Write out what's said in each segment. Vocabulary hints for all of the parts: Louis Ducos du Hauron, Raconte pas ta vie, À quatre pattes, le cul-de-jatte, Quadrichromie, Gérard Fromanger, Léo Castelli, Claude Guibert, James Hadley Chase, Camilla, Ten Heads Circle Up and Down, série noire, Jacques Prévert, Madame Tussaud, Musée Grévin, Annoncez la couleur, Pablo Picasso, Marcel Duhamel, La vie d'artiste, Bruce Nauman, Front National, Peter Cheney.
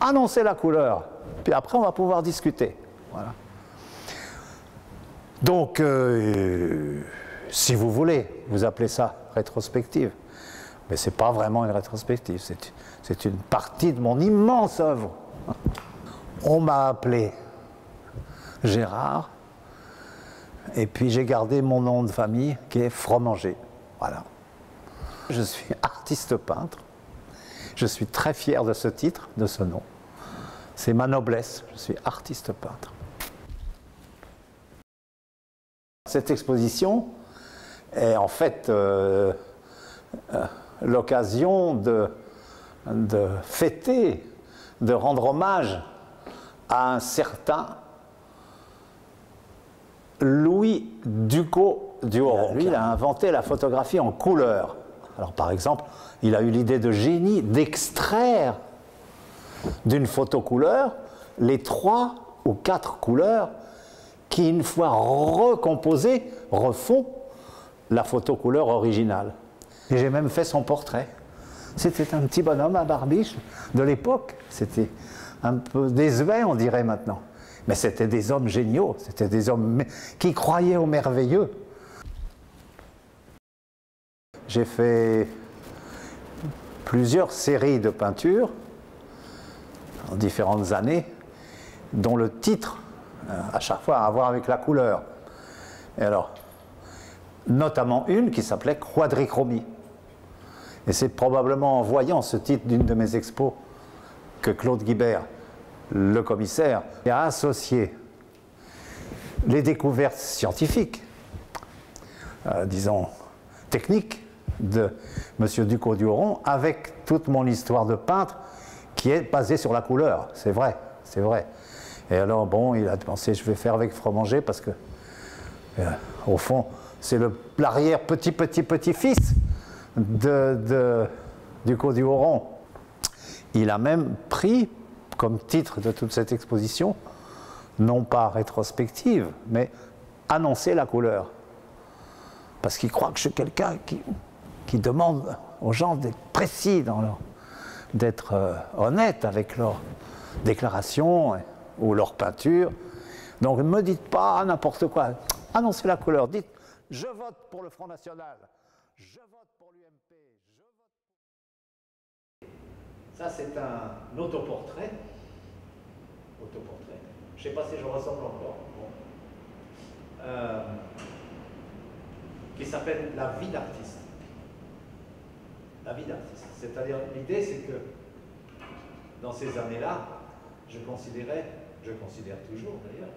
Annoncez la couleur, puis après on va pouvoir discuter. Voilà. Donc, si vous voulez, vous appelez ça rétrospective. Mais ce n'est pas vraiment une rétrospective, c'est une partie de mon immense œuvre. On m'a appelé Gérard, et puis j'ai gardé mon nom de famille qui est Fromanger. Voilà. Je suis artiste peintre, je suis très fier de ce titre, de ce nom. C'est ma noblesse, je suis artiste peintre. Cette exposition est en fait l'occasion de fêter, de rendre hommage à un certain Louis Ducos du Hauron. Lui, il a inventé la photographie en couleur. Alors par exemple, il a eu l'idée de génie d'extraire d'une photocouleur les 3 ou 4 couleurs qui, une fois recomposées, refont la photocouleur originale. Et j'ai même fait son portrait. C'était un petit bonhomme à barbiche de l'époque. C'était un peu désuet, on dirait maintenant. Mais c'était des hommes géniaux, c'était des hommes qui croyaient au merveilleux. J'ai fait plusieurs séries de peintures en différentes années, dont le titre, à chaque fois, a à voir avec la couleur. Et alors, notamment une qui s'appelait Quadrichromie. Et c'est probablement en voyant ce titre d'une de mes expos que Claude Guibert, le commissaire, a associé les découvertes scientifiques, disons techniques, de M. Ducos du Hauron avec toute mon histoire de peintre qui est basée sur la couleur. C'est vrai, c'est vrai. Et alors, bon, il a pensé, je vais faire avec Fromanger parce que, au fond, c'est l'arrière petit-petit-petit-fils de Ducos du Hauron. Il a même pris comme titre de toute cette exposition, non pas rétrospective, mais annoncer la couleur. Parce qu'il croit que je suis quelqu'un qui demande aux gens d'être précis, d'être honnêtes avec leurs déclarations ou leurs peintures. Donc ne me dites pas n'importe quoi, annoncez la couleur, dites « je vote pour le Front National », « je vote pour l'UMP », « je vote pour... » Ça c'est un autoportrait, je ne sais pas si je ressemble encore, bon. Qui s'appelle « La vie d'artiste ». La vie d'artiste. C'est-à-dire, l'idée, c'est que dans ces années-là, je considérais, je considère toujours d'ailleurs,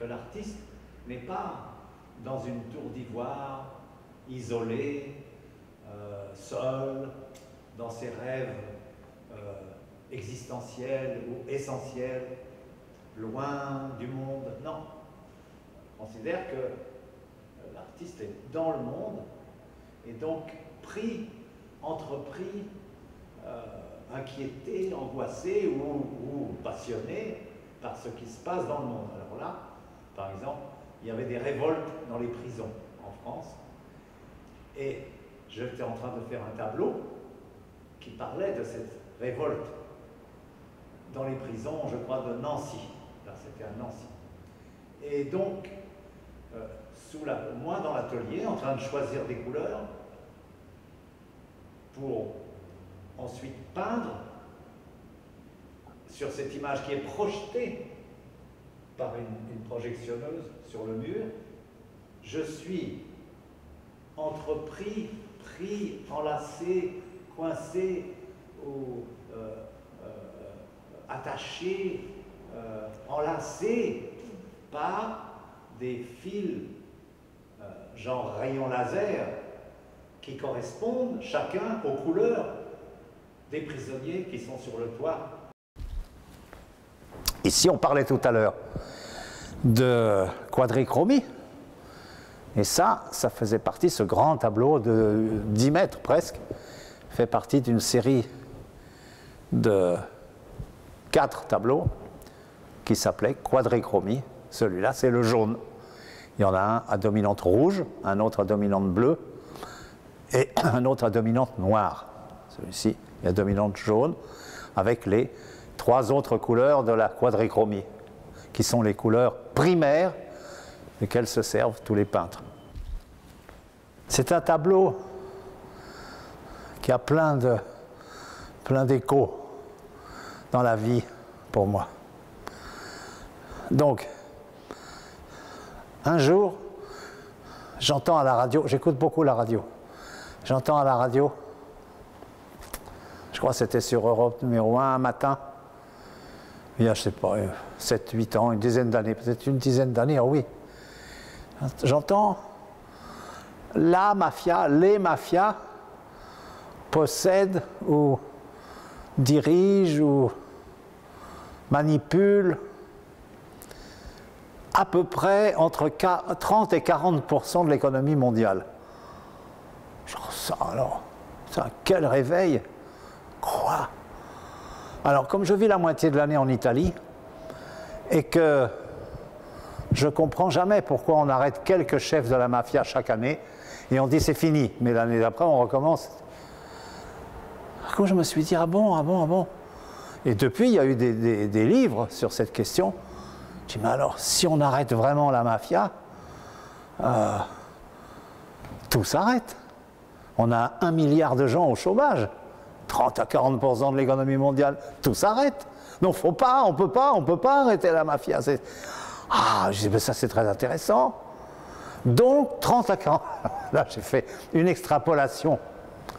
que l'artiste n'est pas dans une tour d'ivoire, isolé, seul, dans ses rêves existentiels ou essentiels, loin du monde. Non. Je considère que l'artiste est dans le monde et donc pris, entrepris, inquiété, angoissé ou passionné par ce qui se passe dans le monde. Alors là, par exemple, il y avait des révoltes dans les prisons en France et j'étais en train de faire un tableau qui parlait de cette révolte dans les prisons, je crois, de Nancy. Là, c'était à Nancy. Et donc, moi, dans l'atelier, en train de choisir des couleurs, pour ensuite peindre sur cette image qui est projetée par une projectionneuse sur le mur, je suis entrepris, pris, enlacé, coincé, ou attaché, enlacé par des fils genre rayon laser, qui correspondent chacun aux couleurs des prisonniers qui sont sur le toit. Ici, on parlait tout à l'heure de Quadrichromie, et ça faisait partie, ce grand tableau de 10 mètres presque, fait partie d'une série de 4 tableaux qui s'appelait Quadrichromie. Celui-là, c'est le jaune. Il y en a un à dominante rouge, un autre à dominante bleue, et un autre à dominante noire. Celui-ci est à dominante jaune, avec les trois autres couleurs de la quadrichromie, qui sont les couleurs primaires desquelles se servent tous les peintres. C'est un tableau qui a plein d'échos dans la vie pour moi. Donc, un jour, j'entends à la radio, j'écoute beaucoup la radio, j'entends à la radio, je crois que c'était sur Europe numéro 1 un matin, il y a, je sais pas, 7, 8 ans, une dizaine d'années, peut-être une dizaine d'années, oh oui. J'entends la mafia, les mafias possèdent ou dirigent ou manipulent à peu près entre 30 et 40% de l'économie mondiale. Genre ça alors, ça, quel réveil! Quoi? Alors comme je vis la moitié de l'année en Italie et que je ne comprends jamais pourquoi on arrête quelques chefs de la mafia chaque année et on dit c'est fini, mais l'année d'après on recommence. Quand je me suis dit ah bon, ah bon, ah bon. Et depuis il y a eu des livres sur cette question. Je dis, mais alors, si on arrête vraiment la mafia, tout s'arrête. On a 1 milliard de gens au chômage, 30 à 40% de l'économie mondiale, tout s'arrête. Non, faut pas, on peut pas arrêter la mafia. Ah, je dis, mais ça c'est très intéressant. Donc, 30 à 40... Là, j'ai fait une extrapolation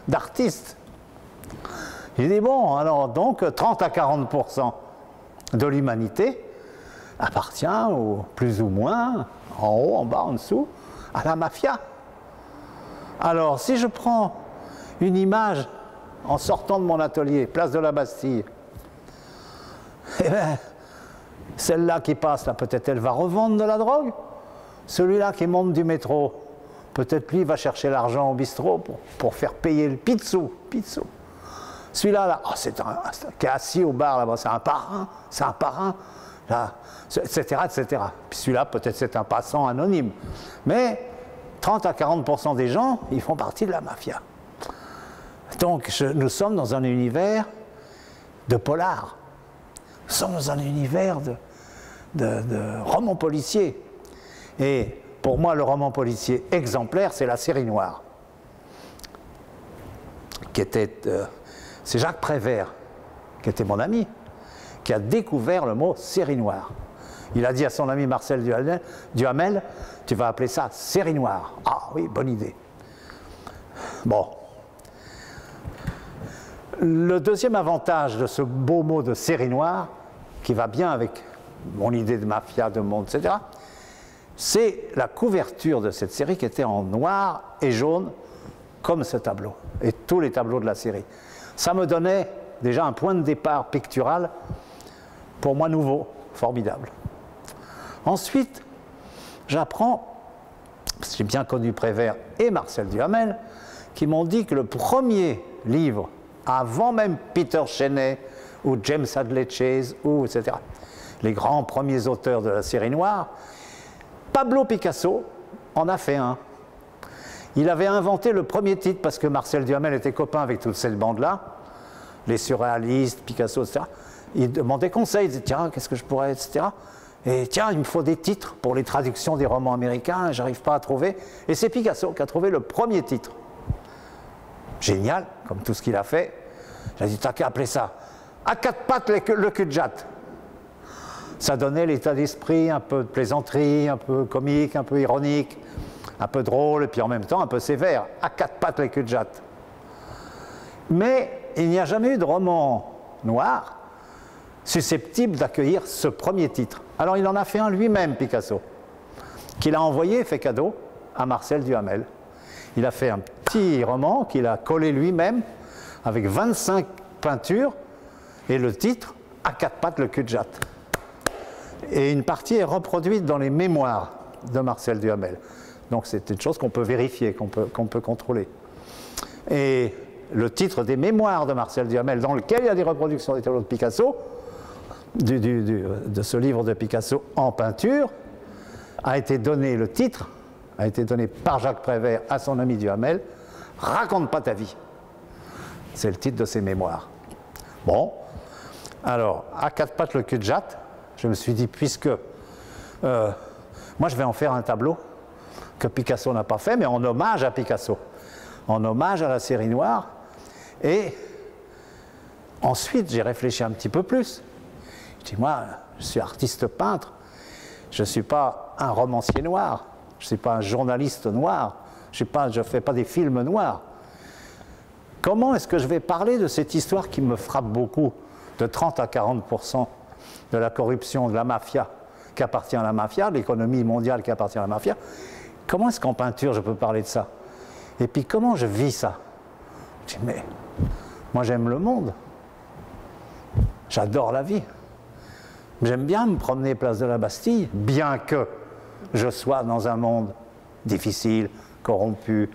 d'artistes. J'ai dit, bon, alors, donc, 30 à 40% de l'humanité appartient, ou plus ou moins, en haut, en bas, en dessous, à la mafia. Alors, si je prends une image en sortant de mon atelier, place de la Bastille, eh bien, celle-là qui passe, là, peut-être elle va revendre de la drogue. Celui-là qui est membre du métro, peut-être lui va chercher l'argent au bistrot pour faire payer le pizzou. Celui-là, là, oh, c'est un, qui est assis au bar là-bas, c'est un parrain. Là, etc., etc. Puis celui-là, peut-être c'est un passant anonyme. Mais 30 à 40% des gens, ils font partie de la mafia. Donc, nous sommes dans un univers de polar. Nous sommes dans un univers de roman policier. Et pour moi, le roman policier exemplaire, c'est la série noire. C'est Jacques Prévert, qui était mon ami, qui a découvert le mot série noire. Il a dit à son ami Marcel Duhamel, tu vas appeler ça série noire. Ah oui, bonne idée. Bon. Le deuxième avantage de ce beau mot de série noire, qui va bien avec mon idée de mafia, de monde, etc., c'est la couverture de cette série qui était en noir et jaune, comme ce tableau, et tous les tableaux de la série. Ça me donnait déjà un point de départ pictural pour moi nouveau, formidable. Ensuite, j'apprends, parce que j'ai bien connu Prévert et Marcel Duhamel, qui m'ont dit que le premier livre, avant même Peter Cheney ou James Hadley Chase, ou etc., les grands premiers auteurs de la série noire, Pablo Picasso en a fait un. Il avait inventé le premier titre parce que Marcel Duhamel était copain avec toute cette bande-là, les surréalistes, Picasso, etc. Ils demandaient conseil, ils disaient, tiens, qu'est-ce que je pourrais, etc. Et tiens, il me faut des titres pour les traductions des romans américains, j'arrive pas à trouver. Et c'est Picasso qui a trouvé le premier titre. Génial, comme tout ce qu'il a fait. J'ai dit, t'as qu'à appeler ça À quatre pattes, le cul-de-jatte. Ça donnait l'état d'esprit, un peu de plaisanterie, un peu comique, un peu ironique, un peu drôle, et puis en même temps un peu sévère. À quatre pattes, le cul-de-jatte. Mais il n'y a jamais eu de roman noir susceptible d'accueillir ce premier titre. Alors il en a fait un lui-même, Picasso, qu'il a envoyé, fait cadeau, à Marcel Duhamel. Il a fait un petit roman qu'il a collé lui-même, avec 25 peintures, et le titre, À quatre pattes, le cul-de-jatte. Et une partie est reproduite dans les mémoires de Marcel Duhamel. Donc c'est une chose qu'on peut vérifier, qu'on peut contrôler. Et le titre des mémoires de Marcel Duhamel, dans lequel il y a des reproductions des tableaux de Picasso, de ce livre de Picasso en peinture, a été donné, le titre a été donné par Jacques Prévert à son ami Duhamel, Raconte pas ta vie. C'est le titre de ses mémoires. Bon, Alors, À quatre pattes, le cul-de-jatte, je me suis dit, puisque moi je vais en faire un tableau que Picasso n'a pas fait, mais en hommage à Picasso, en hommage à la série noire. Et ensuite, j'ai réfléchi un petit peu plus. Je dis, moi, je suis artiste peintre, je ne suis pas un romancier noir, je ne suis pas un journaliste noir, je ne fais pas des films noirs. Comment est-ce que je vais parler de cette histoire qui me frappe beaucoup, de 30 à 40% de la corruption, de la mafia qui appartient à la mafia, de l'économie mondiale qui appartient à la mafia? Comment est-ce qu'en peinture je peux parler de ça? Et puis comment je vis ça? Je dis, mais moi j'aime le monde, j'adore la vie, j'aime bien me promener place de la Bastille, bien que je sois dans un monde difficile, corrompu,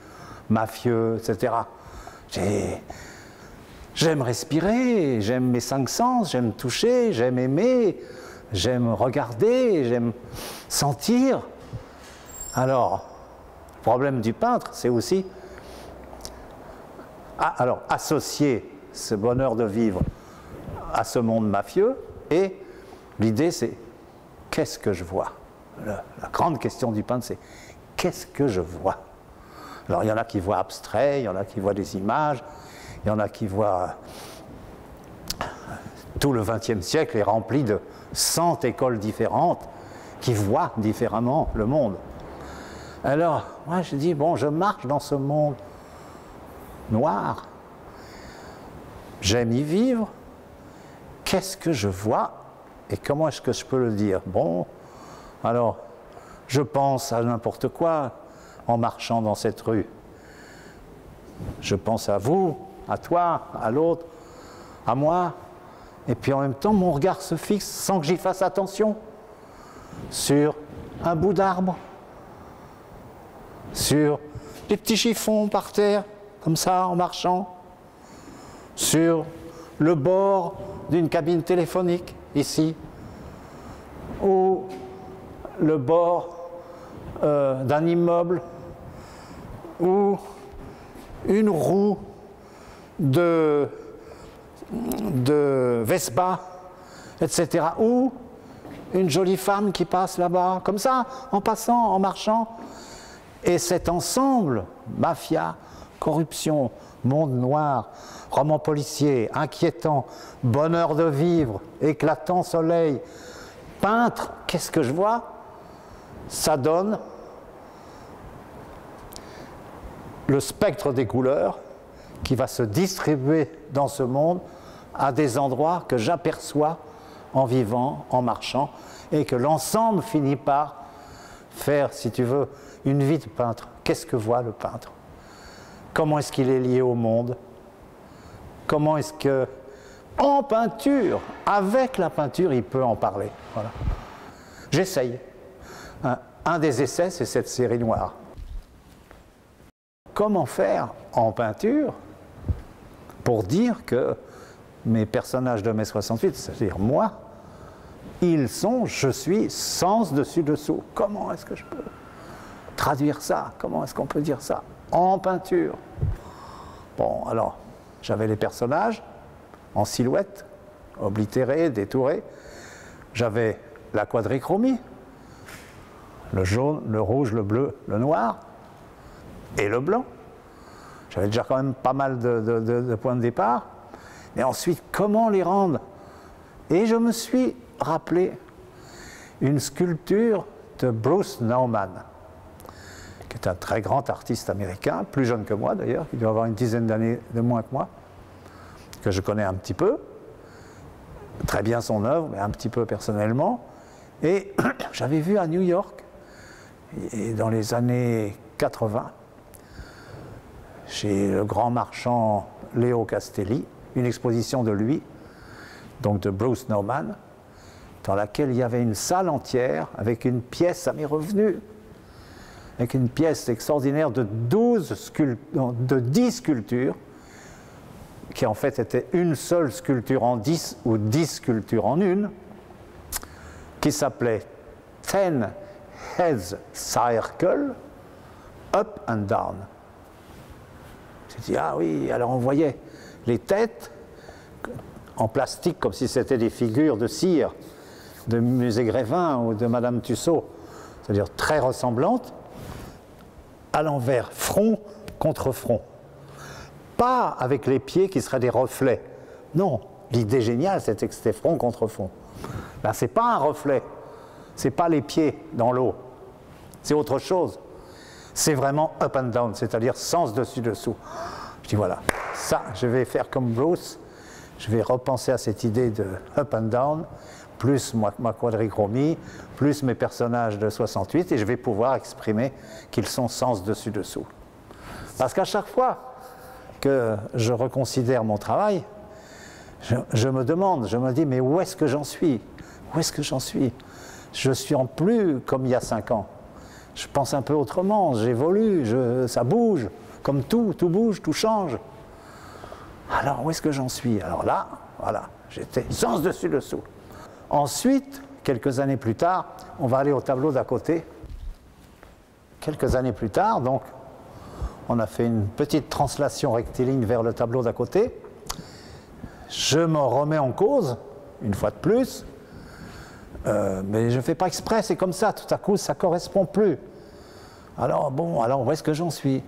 mafieux, etc. J'aime respirer, j'aime mes cinq sens, j'aime toucher, j'aime aimer, j'aime regarder, j'aime sentir. Alors, le problème du peintre, c'est aussi associer ce bonheur de vivre à ce monde mafieux. Et l'idée, c'est qu'est-ce que je vois? La grande question du peintre, c'est qu'est-ce que je vois? Alors, il y en a qui voient abstrait, il y en a qui voient des images, il y en a qui voient... Tout le XXe siècle est rempli de 100 écoles différentes qui voient différemment le monde. Alors, moi, je dis, bon, je marche dans ce monde noir, j'aime y vivre, qu'est-ce que je vois et comment est-ce que je peux le dire? Bon, alors, je pense à n'importe quoi. En marchant dans cette rue, je pense à vous, à toi, à l'autre, à moi, et puis en même temps mon regard se fixe sans que j'y fasse attention sur un bout d'arbre, sur des petits chiffons par terre comme ça en marchant, sur le bord d'une cabine téléphonique ici, ou le bord d'un immeuble, ou une roue de Vespa, etc. Ou une jolie femme qui passe là-bas, comme ça, en passant, en marchant. Et cet ensemble, mafia, corruption, monde noir, roman policier, inquiétant, bonheur de vivre, éclatant soleil, peintre, qu'est-ce que je vois? Ça donne le spectre des couleurs qui va se distribuer dans ce monde à des endroits que j'aperçois en vivant, en marchant, et que l'ensemble finit par faire, si tu veux, une vie de peintre. Qu'est-ce que voit le peintre? Comment est-ce qu'il est lié au monde? Comment est-ce que, en peinture, avec la peinture, il peut en parler? Voilà. J'essaye. Un des essais, c'est cette série noire. Comment faire en peinture pour dire que mes personnages de mai 68, c'est-à-dire moi, ils sont, je suis, sens dessus-dessous. Comment est-ce que je peux traduire ça? Comment est-ce qu'on peut dire ça en peinture? Bon, alors, j'avais les personnages en silhouette, oblitérés, détourés. J'avais la quadrichromie. Le jaune, le rouge, le bleu, le noir et le blanc. J'avais déjà quand même pas mal de points de départ. Mais ensuite, comment les rendre? Et je me suis rappelé une sculpture de Bruce Nauman, qui est un très grand artiste américain, plus jeune que moi d'ailleurs, qui doit avoir une dizaine d'années de moins que moi, que je connais un petit peu, très bien son œuvre, mais un petit peu personnellement. Et j'avais vu à New York, et dans les années 80, chez le grand marchand Léo Castelli, une exposition de lui, donc de Bruce Nauman, dans laquelle il y avait une salle entière avec une pièce, ça m'est revenu, avec une pièce extraordinaire de 10 sculptures, qui en fait était une seule sculpture en 10 ou 10 sculptures en une, qui s'appelait Ten Heads Circle Up and Down. J'ai dit, ah oui, alors on voyait les têtes en plastique, comme si c'était des figures de cire de Musée Grévin ou de Madame Tussaud, c'est-à-dire très ressemblantes, à l'envers, front contre front. Pas avec les pieds qui seraient des reflets. Non, l'idée géniale, c'était que c'était front contre front. Là, c'est pas un reflet, c'est pas les pieds dans l'eau, c'est autre chose. C'est vraiment up and down, c'est-à-dire sens dessus-dessous. Je dis voilà, ça, je vais faire comme Bruce, je vais repenser à cette idée de up and down, plus ma quadrichromie, plus mes personnages de 68, et je vais pouvoir exprimer qu'ils sont sens dessus-dessous. Parce qu'à chaque fois que je reconsidère mon travail, je me demande, je me dis, mais où est-ce que j'en suis? Où est-ce que j'en suis? Je suis en plus comme il y a 5 ans. Je pense un peu autrement, j'évolue, ça bouge, comme tout, tout bouge, tout change. Alors où est-ce que j'en suis? Alors là, voilà, j'étais sens dessus-dessous. Ensuite, quelques années plus tard, on va aller au tableau d'à côté. Quelques années plus tard, donc, on a fait une petite translation rectiligne vers le tableau d'à côté. Je m'en remets en cause, une fois de plus, mais je ne fais pas exprès, c'est comme ça, tout à coup ça ne correspond plus. Alors bon, alors où est-ce que j'en suis?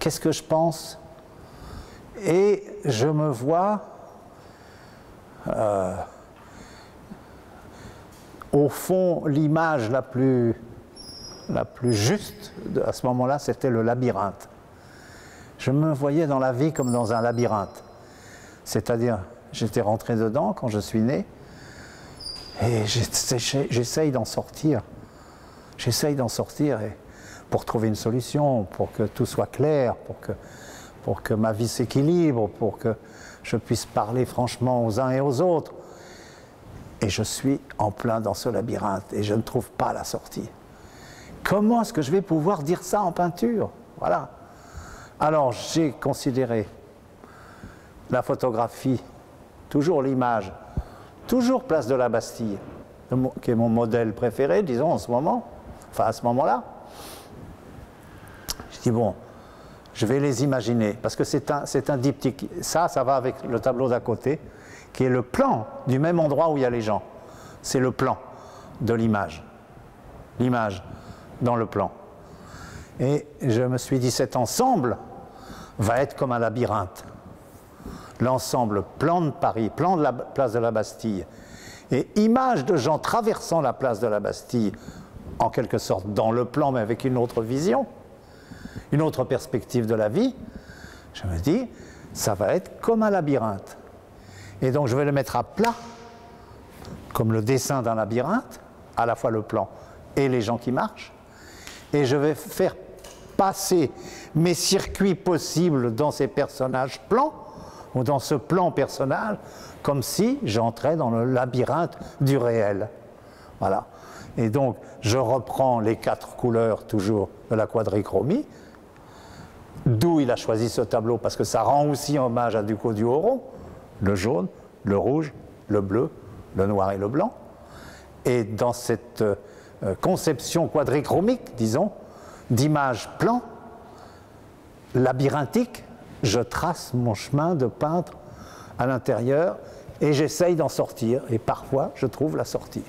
Qu'est-ce que je pense? Et je me vois au fond l'image la plus juste à ce moment-là, c'était le labyrinthe. Je me voyais dans la vie comme dans un labyrinthe. C'est-à-dire, j'étais rentré dedans quand je suis né, et j'essaye d'en sortir. J'essaye d'en sortir pour trouver une solution, pour que tout soit clair, pour que ma vie s'équilibre, pour que je puisse parler franchement aux uns et aux autres. Et je suis en plein dans ce labyrinthe, et je ne trouve pas la sortie. Comment est-ce que je vais pouvoir dire ça en peinture? Voilà. Alors, j'ai considéré la photographie, toujours l'image, toujours place de la Bastille, qui est mon modèle préféré, disons, en ce moment, enfin à ce moment-là. Je dis, bon, je vais les imaginer, parce que c'est un diptyque. Ça va avec le tableau d'à côté, qui est le plan du même endroit où il y a les gens. C'est le plan de l'image. L'image dans le plan. Et je me suis dit, cet ensemble va être comme un labyrinthe. L'ensemble plan de Paris, plan de la place de la Bastille et image de gens traversant la place de la Bastille, en quelque sorte dans le plan mais avec une autre vision, une autre perspective de la vie, je me dis, ça va être comme un labyrinthe. Et donc je vais le mettre à plat, comme le dessin d'un labyrinthe, à la fois le plan et les gens qui marchent, et je vais faire passer mes circuits possibles dans ces personnages plans, ou dans ce plan personnel, comme si j'entrais dans le labyrinthe du réel. Voilà. Et donc, je reprends les 4 couleurs, toujours, de la quadrichromie, d'où il a choisi ce tableau, parce que ça rend aussi hommage à Ducos du Hauron, le jaune, le rouge, le bleu, le noir et le blanc. Et dans cette conception quadrichromique, disons, d'image plan, labyrinthique, je trace mon chemin de peintre à l'intérieur et j'essaye d'en sortir. Et parfois, je trouve la sortie.